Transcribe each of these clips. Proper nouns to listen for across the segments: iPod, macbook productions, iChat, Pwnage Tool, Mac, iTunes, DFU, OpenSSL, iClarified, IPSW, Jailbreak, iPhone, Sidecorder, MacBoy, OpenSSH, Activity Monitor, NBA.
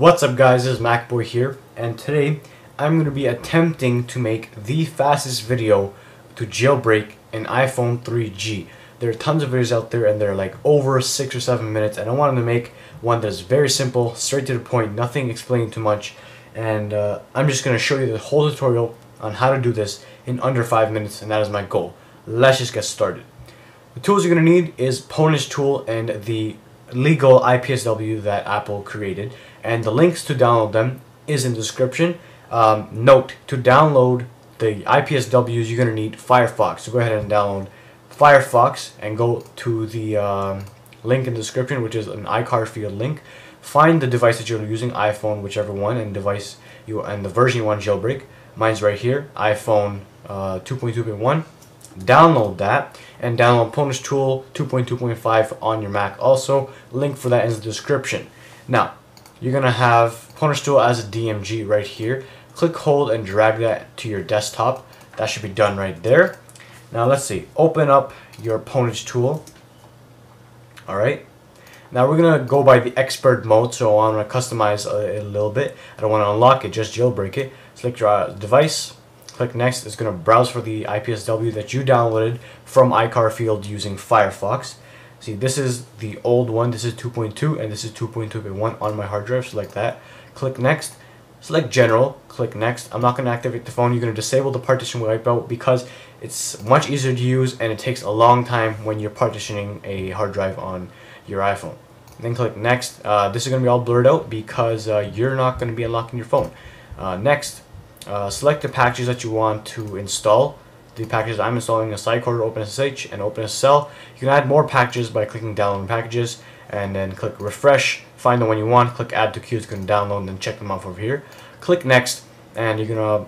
What's up guys, this is MacBoy here, and today I'm going to be attempting to make the fastest video to jailbreak an iPhone 3G. There are tons of videos out there and they're like over 6 or 7 minutes, and I wanted to make one that's very simple, straight to the point, nothing explaining too much, and I'm just going to show you the whole tutorial on how to do this in under 5 minutes, and that is my goal. Let's just get started. The tools you're going to need is Pwnage Tool and the legal IPSW that Apple created, and the links to download them is in the description. Note, to download the IPSWs you're going to need Firefox, so go ahead and download Firefox and go to the link in the description, which is an iClarified link. Find the device that you're using, iPhone, whichever one, and device you and the version you want jailbreak. Mine's right here, iPhone 2.2.1. Download that and download Pwnage Tool 2.2.5 on your Mac. Also, link for that is in the description. Now, you're gonna have Pwnage Tool as a DMG right here. Click, hold, and drag that to your desktop. That should be done right there. Now let's see. Open up your Pwnage Tool. All right. Now we're gonna go by the expert mode, so I'm gonna customize it a little bit. I don't want to unlock it, just jailbreak it. Select your device. Click next. It's going to browse for the IPSW that you downloaded from iClarified using Firefox. See, this is the old one. This is 2.2 and this is 2.2.1 on my hard drive. Select that. Click next. Select general. Click next. I'm not going to activate the phone. You're going to disable the partition wipeout because it's much easier to use and it takes a long time when you're partitioning a hard drive on your iPhone. Then click next. This is going to be all blurred out because you're not going to be unlocking your phone. Next. Select the packages that you want to install. The packages I'm installing are Sidecorder, OpenSSH, and OpenSSL. You can add more packages by clicking download packages and then click refresh, find the one you want, click add to queue, it's going to download and then check them off over here. Click next and you're going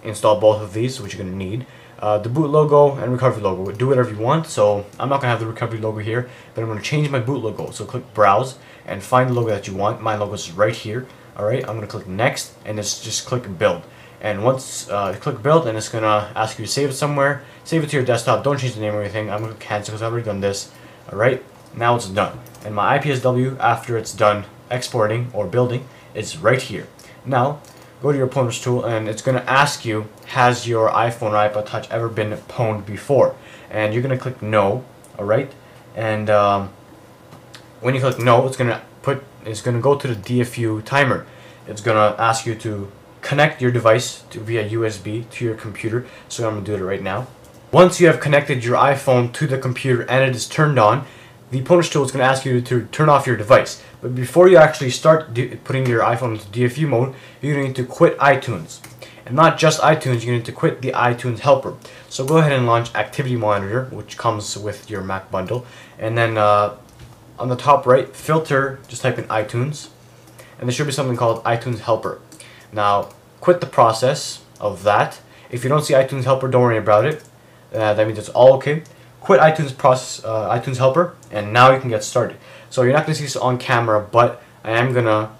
to install both of these, which you're going to need. The boot logo and recovery logo, do whatever you want. So I'm not going to have the recovery logo here, but I'm going to change my boot logo. So click browse and find the logo that you want. My logo is right here. Alright, I'm going to click next and just click build. And once you click build, and it's going to ask you to save it somewhere. Save it to your desktop. Don't change the name or anything. I'm going to cancel because I've already done this. Alright, now it's done. And my IPSW, after it's done exporting or building, is right here. Now, go to your Pwnage Tool, and it's going to ask you, has your iPhone or iPod Touch ever been pwned before? And you're going to click no, alright? And when you click no, it's going to go to the DFU timer. It's going to ask you to connect your device via USB to your computer, so I'm going to do it right now. Once you have connected your iPhone to the computer and it is turned on, the Pwnage Tool is going to ask you to turn off your device. But before you actually start putting your iPhone into DFU mode, you're going to need to quit iTunes. And not just iTunes, you're going to need to quit the iTunes helper. So go ahead and launch Activity Monitor, which comes with your Mac bundle. And then on the top right, filter, just type in iTunes. And there should be something called iTunes helper. Now, quit the process of that. If you don't see iTunes helper, don't worry about it. That means it's all okay. Quit iTunes process, iTunes helper, and now you can get started. So you're not going to see this on camera, but I am going to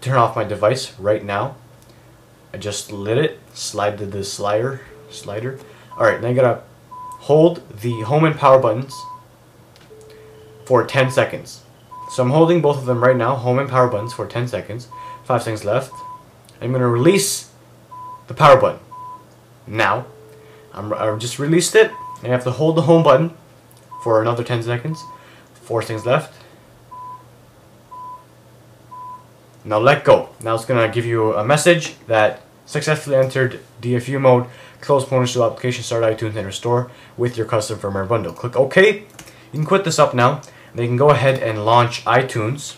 turn off my device right now. I just lit it, slided the slider. All right, now you got to hold the home and power buttons for 10 seconds. So I'm holding both of them right now, home and power buttons for 10 seconds. 5 seconds left. I'm going to release the power button. Now, I just released it, and I have to hold the home button for another 10 seconds. 4 seconds left. Now let go. Now it's going to give you a message that successfully entered DFU mode, close Pwnage Tool application, start iTunes, and restore with your custom firmware bundle. Click OK. You can quit this up now. Then you can go ahead and launch iTunes.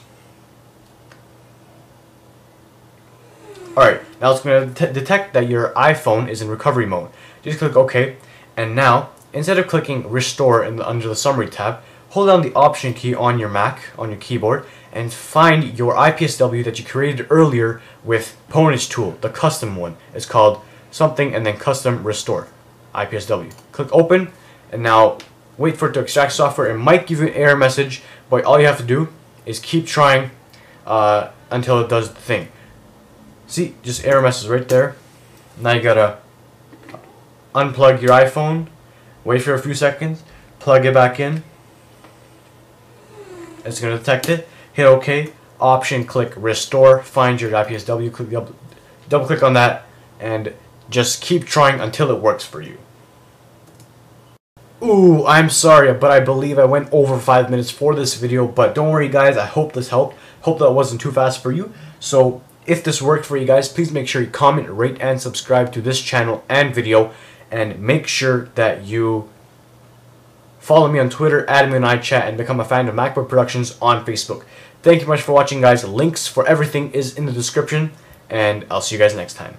Alright, now it's going to detect that your iPhone is in recovery mode. Just click OK, and now, instead of clicking Restore under the Summary tab, hold down the Option key on your Mac, on your keyboard, and find your IPSW that you created earlier with Pwnage Tool, the custom one. It's called something and then Custom Restore, IPSW. Click Open, and now wait for it to extract software. It might give you an error message, but all you have to do is keep trying until it does the thing. See, just error message right there. Now you gotta unplug your iPhone, wait for a few seconds, plug it back in. It's gonna detect it, hit OK, option, click restore, find your IPSW, click, double click on that, and just keep trying until it works for you. Ooh, I'm sorry, but I believe I went over 5 minutes for this video, but don't worry guys, I hope this helped. Hope that wasn't too fast for you. So if this worked for you guys, please make sure you comment, rate, and subscribe to this channel and video, and make sure that you follow me on Twitter, add me on iChat, and become a fan of MacBook Productions on Facebook. Thank you much for watching guys. Links for everything is in the description, and I'll see you guys next time.